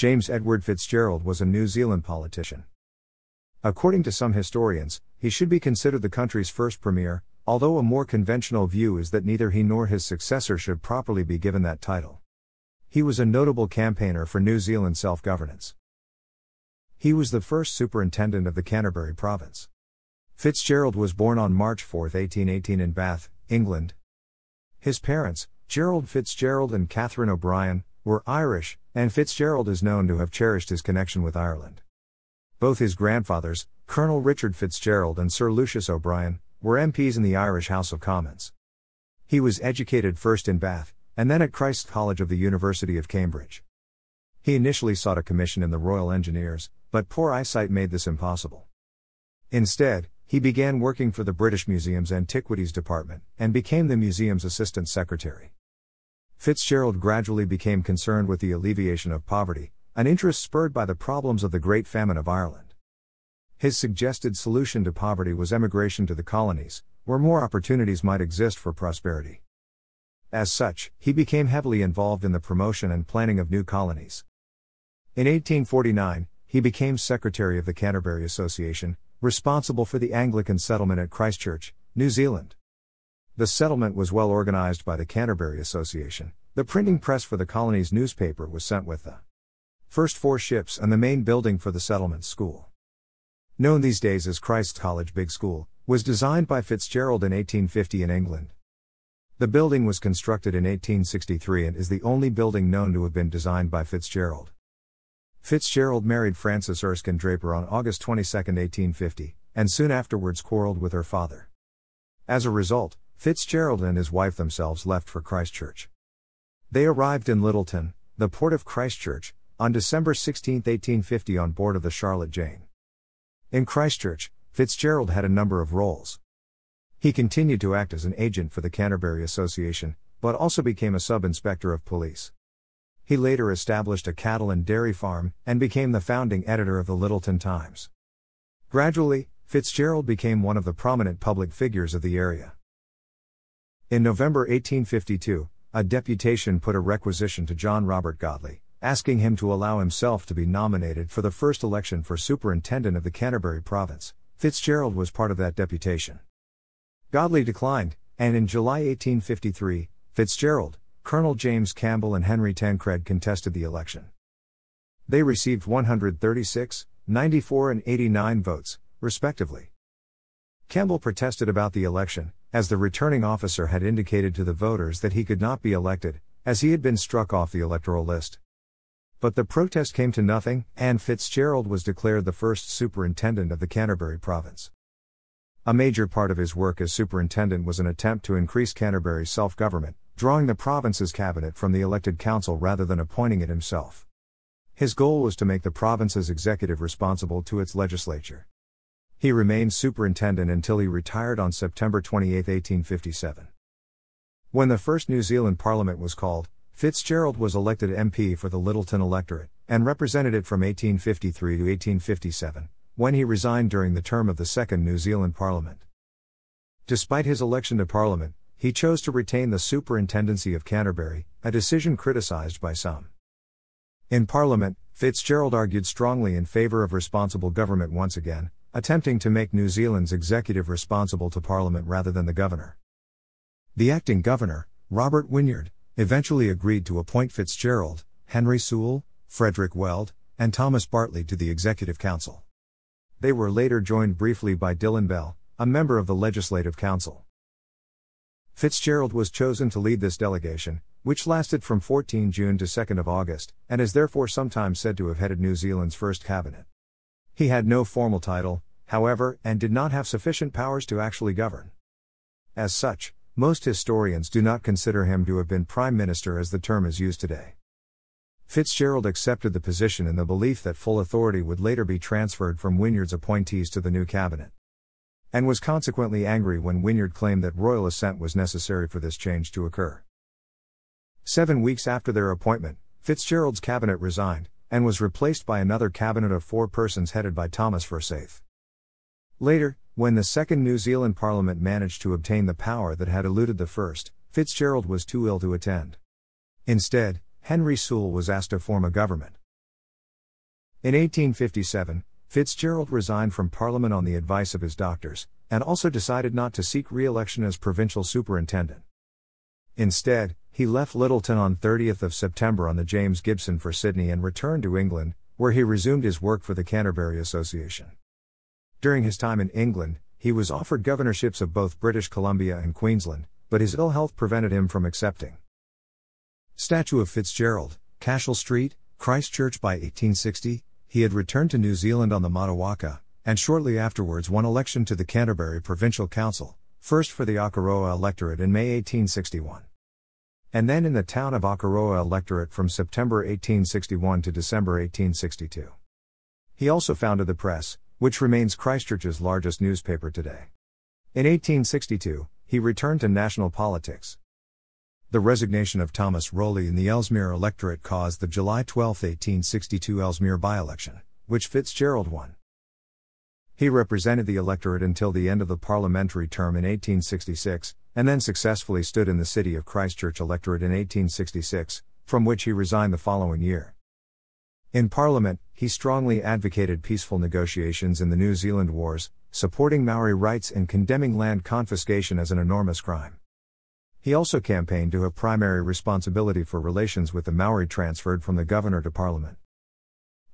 James Edward FitzGerald was a New Zealand politician. According to some historians, he should be considered the country's first premier, although a more conventional view is that neither he nor his successor should properly be given that title. He was a notable campaigner for New Zealand self-governance. He was the first superintendent of the Canterbury Province. FitzGerald was born on March 4, 1818 in Bath, England. His parents, Gerald FitzGerald and Catherine O'Brien, were Irish, and FitzGerald is known to have cherished his connection with Ireland. Both his grandfathers, Colonel Richard Fitzgerald and Sir Lucius O'Brien, were MPs in the Irish House of Commons. He was educated first in Bath, and then at Christ's College of the University of Cambridge. He initially sought a commission in the Royal Engineers, but poor eyesight made this impossible. Instead, he began working for the British Museum's Antiquities Department, and became the museum's assistant secretary. FitzGerald gradually became concerned with the alleviation of poverty, an interest spurred by the problems of the Great Famine of Ireland. His suggested solution to poverty was emigration to the colonies, where more opportunities might exist for prosperity. As such, he became heavily involved in the promotion and planning of new colonies. In 1849, he became secretary of the Canterbury Association, responsible for the Anglican settlement at Christchurch, New Zealand. The settlement was well organized by the Canterbury Association. The printing press for the colony's newspaper was sent with the first 4 ships and the main building for the settlement's school, known these days as Christ's College Big School, was designed by FitzGerald in 1850 in England. The building was constructed in 1863 and is the only building known to have been designed by FitzGerald. FitzGerald married Frances Erskine Draper on August 22, 1850, and soon afterwards quarreled with her father. As a result, FitzGerald and his wife themselves left for Christchurch. They arrived in Lyttelton, the port of Christchurch, on December 16, 1850 on board of the Charlotte Jane. In Christchurch, FitzGerald had a number of roles. He continued to act as an agent for the Canterbury Association, but also became a sub-inspector of police. He later established a cattle and dairy farm, and became the founding editor of the Lyttelton Times. Gradually, FitzGerald became one of the prominent public figures of the area. In November 1852, a deputation put a requisition to John Robert Godley, asking him to allow himself to be nominated for the first election for superintendent of the Canterbury Province. FitzGerald was part of that deputation. Godley declined, and in July 1853, FitzGerald, Colonel James Campbell and Henry Tancred contested the election. They received 136, 94 and 89 votes, respectively. Campbell protested about the election, as the returning officer had indicated to the voters that he could not be elected, as he had been struck off the electoral list. But the protest came to nothing, and FitzGerald was declared the first superintendent of the Canterbury Province. A major part of his work as superintendent was an attempt to increase Canterbury's self-government, drawing the province's cabinet from the elected council rather than appointing it himself. His goal was to make the province's executive responsible to its legislature. He remained superintendent until he retired on September 28, 1857. When the first New Zealand Parliament was called, FitzGerald was elected MP for the Lyttelton electorate, and represented it from 1853 to 1857, when he resigned during the term of the second New Zealand Parliament. Despite his election to Parliament, he chose to retain the superintendency of Canterbury, a decision criticized by some. In Parliament, FitzGerald argued strongly in favor of responsible government once again, attempting to make New Zealand's executive responsible to Parliament rather than the governor. The acting governor, Robert Wynyard, eventually agreed to appoint FitzGerald, Henry Sewell, Frederick Weld, and Thomas Bartley to the Executive Council. They were later joined briefly by Dillon Bell, a member of the Legislative Council. FitzGerald was chosen to lead this delegation, which lasted from 14 June to 2 August, and is therefore sometimes said to have headed New Zealand's first cabinet. He had no formal title, however, and did not have sufficient powers to actually govern. As such, most historians do not consider him to have been Prime Minister as the term is used today. FitzGerald accepted the position in the belief that full authority would later be transferred from Wynyard's appointees to the new cabinet, and was consequently angry when Wynyard claimed that royal assent was necessary for this change to occur. 7 weeks after their appointment, FitzGerald's cabinet resigned, and was replaced by another cabinet of 4 persons headed by Thomas Forsaith. Later, when the second New Zealand Parliament managed to obtain the power that had eluded the first, FitzGerald was too ill to attend. Instead, Henry Sewell was asked to form a government. In 1857, FitzGerald resigned from Parliament on the advice of his doctors, and also decided not to seek re-election as provincial superintendent. Instead, he left Lyttelton on 30th of September on the James Gibson for Sydney and returned to England, where he resumed his work for the Canterbury Association. During his time in England, he was offered governorships of both British Columbia and Queensland, but his ill health prevented him from accepting. Statue of FitzGerald, Cashel Street, Christchurch. By 1860, he had returned to New Zealand on the Matawaka, and shortly afterwards won election to the Canterbury Provincial Council, first for the Akaroa electorate in May 1861, and then in the town of Akaroa electorate from September 1861 to December 1862. He also founded the Press, which remains Christchurch's largest newspaper today. In 1862, he returned to national politics. The resignation of Thomas Rowley in the Ellesmere electorate caused the July 12, 1862 Ellesmere by-election, which FitzGerald won. He represented the electorate until the end of the parliamentary term in 1866, and then successfully stood in the city of Christchurch electorate in 1866, from which he resigned the following year. In Parliament, he strongly advocated peaceful negotiations in the New Zealand wars, supporting Maori rights and condemning land confiscation as an enormous crime. He also campaigned to have primary responsibility for relations with the Maori transferred from the governor to Parliament.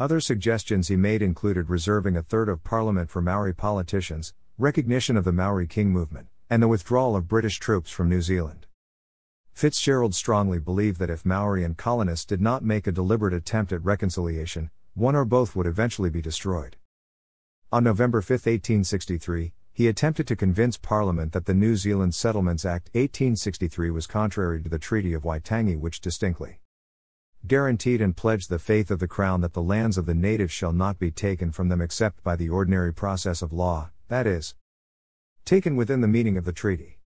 Other suggestions he made included reserving a third of Parliament for Maori politicians, recognition of the Maori King movement, and the withdrawal of British troops from New Zealand. FitzGerald strongly believed that if Maori and colonists did not make a deliberate attempt at reconciliation, one or both would eventually be destroyed. On November 5, 1863, he attempted to convince Parliament that the New Zealand Settlements Act 1863 was contrary to the Treaty of Waitangi, which distinctly guaranteed and pledged the faith of the Crown that the lands of the natives shall not be taken from them except by the ordinary process of law, that is, taken within the meaning of the treaty.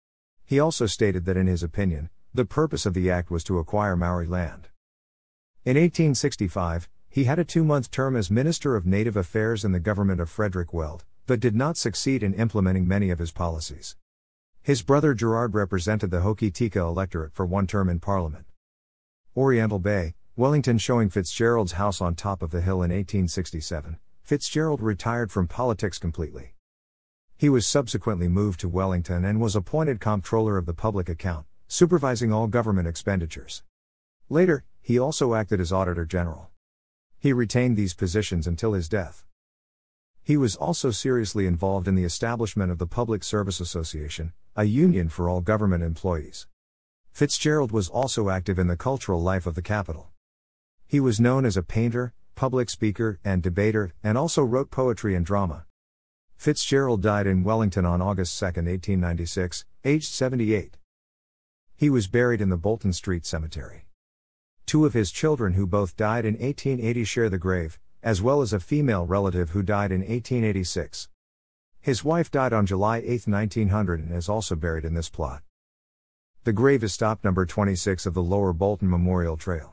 He also stated that in his opinion, the purpose of the act was to acquire Maori land. In 1865, he had a 2-month term as Minister of Native Affairs in the government of Frederick Weld, but did not succeed in implementing many of his policies. His brother Gerard represented the Hoki Tika electorate for one term in Parliament. Oriental Bay, Wellington, showing FitzGerald's house on top of the hill in 1867, FitzGerald retired from politics completely. He was subsequently moved to Wellington and was appointed Comptroller of the Public Account, supervising all government expenditures. Later, he also acted as Auditor General. He retained these positions until his death. He was also seriously involved in the establishment of the Public Service Association, a union for all government employees. FitzGerald was also active in the cultural life of the capital. He was known as a painter, public speaker, and debater, and also wrote poetry and drama. FitzGerald died in Wellington on August 2, 1896, aged 78. He was buried in the Bolton Street Cemetery. Two of his children, who both died in 1880, share the grave, as well as a female relative who died in 1886. His wife died on July 8, 1900, and is also buried in this plot. The grave is stop number 26 of the Lower Bolton Memorial Trail.